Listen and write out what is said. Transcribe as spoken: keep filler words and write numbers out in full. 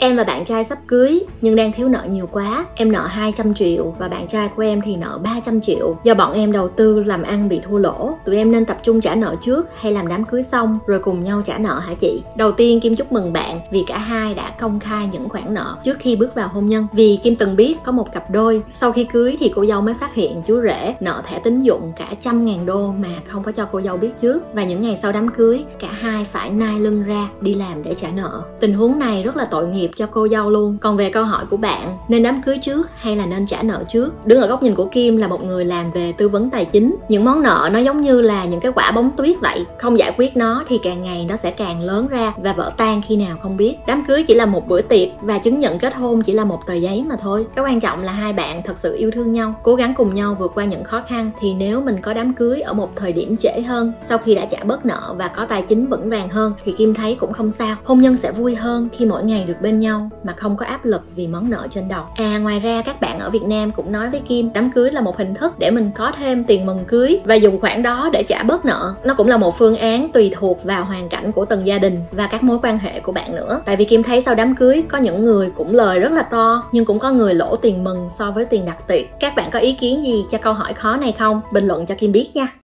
Em và bạn trai sắp cưới nhưng đang thiếu nợ nhiều quá. Em nợ hai trăm triệu và bạn trai của em thì nợ ba trăm triệu. Do bọn em đầu tư làm ăn bị thua lỗ. Tụi em nên tập trung trả nợ trước hay làm đám cưới xong rồi cùng nhau trả nợ hả chị? Đầu tiên Kim chúc mừng bạn vì cả hai đã công khai những khoản nợ trước khi bước vào hôn nhân. Vì Kim từng biết có một cặp đôi sau khi cưới thì cô dâu mới phát hiện chú rể nợ thẻ tín dụng cả trăm ngàn đô mà không có cho cô dâu biết trước. Và những ngày sau đám cưới, cả hai phải nai lưng ra đi làm để trả nợ. Tình huống này rất là tội nghiệp cho cô dâu luôn. Còn về câu hỏi của bạn, nên đám cưới trước hay là nên trả nợ trước? Đứng ở góc nhìn của Kim là một người làm về tư vấn tài chính, những món nợ nó giống như là những cái quả bóng tuyết vậy, không giải quyết nó thì càng ngày nó sẽ càng lớn ra và vỡ tan khi nào không biết. Đám cưới chỉ là một bữa tiệc và chứng nhận kết hôn chỉ là một tờ giấy mà thôi. Cái quan trọng là hai bạn thật sự yêu thương nhau, cố gắng cùng nhau vượt qua những khó khăn. Thì nếu mình có đám cưới ở một thời điểm trễ hơn, sau khi đã trả bớt nợ và có tài chính vững vàng hơn thì Kim thấy cũng không sao. Hôn nhân sẽ vui hơn khi mỗi ngày được bên nhau mà không có áp lực vì món nợ trên đầu. À, ngoài ra các bạn ở Việt Nam cũng nói với Kim đám cưới là một hình thức để mình có thêm tiền mừng cưới và dùng khoản đó để trả bớt nợ. Nó cũng là một phương án tùy thuộc vào hoàn cảnh của từng gia đình và các mối quan hệ của bạn nữa. Tại vì Kim thấy sau đám cưới có những người cũng lời rất là to nhưng cũng có người lỗ tiền mừng so với tiền đặt tiệc. Các bạn có ý kiến gì cho câu hỏi khó này không? Bình luận cho Kim biết nha.